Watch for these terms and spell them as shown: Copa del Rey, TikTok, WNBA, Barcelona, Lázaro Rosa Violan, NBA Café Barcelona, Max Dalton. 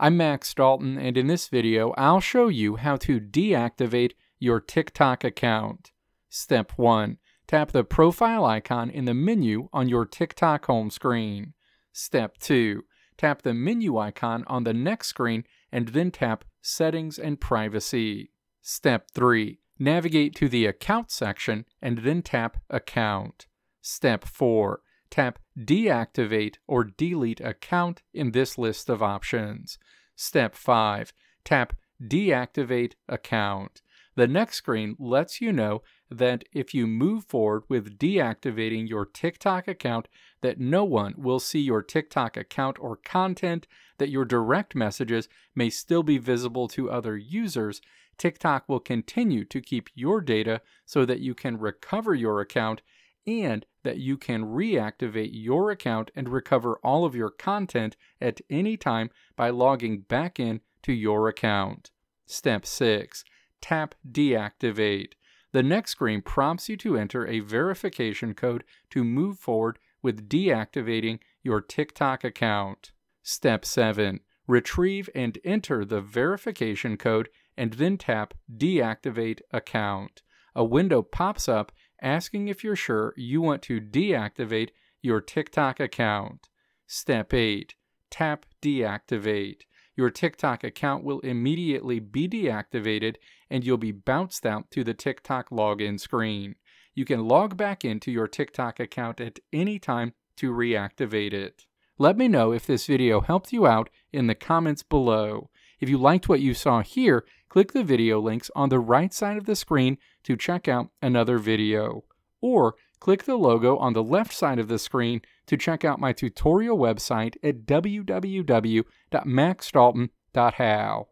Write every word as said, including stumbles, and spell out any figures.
I'm Max Dalton, and in this video, I'll show you how to deactivate your TikTok account. Step one. Tap the profile icon in the menu on your TikTok home screen. Step two. Tap the menu icon on the next screen and then tap Settings and Privacy. Step three. Navigate to the Account section and then tap Account. Step four. Tap Deactivate or Delete Account in this list of options. Step five. Tap Deactivate Account. The next screen lets you know that if you move forward with deactivating your TikTok account, that no one will see your TikTok account or content, that your direct messages may still be visible to other users. TikTok will continue to keep your data so that you can recover your account and that you can reactivate your account and recover all of your content at any time by logging back in to your account. Step six. Tap Deactivate. The next screen prompts you to enter a verification code to move forward with deactivating your TikTok account. Step seven. Retrieve and enter the verification code and then tap Deactivate Account. A window pops up asking if you're sure you want to deactivate your TikTok account. Step eight. Tap Deactivate. Your TikTok account will immediately be deactivated and you'll be bounced out to the TikTok login screen. You can log back into your TikTok account at any time to reactivate it. Let me know if this video helped you out in the comments below. If you liked what you saw here, click the video links on the right side of the screen to check out another video. Or click the logo on the left side of the screen to check out my tutorial website at w w w dot max dalton dot how.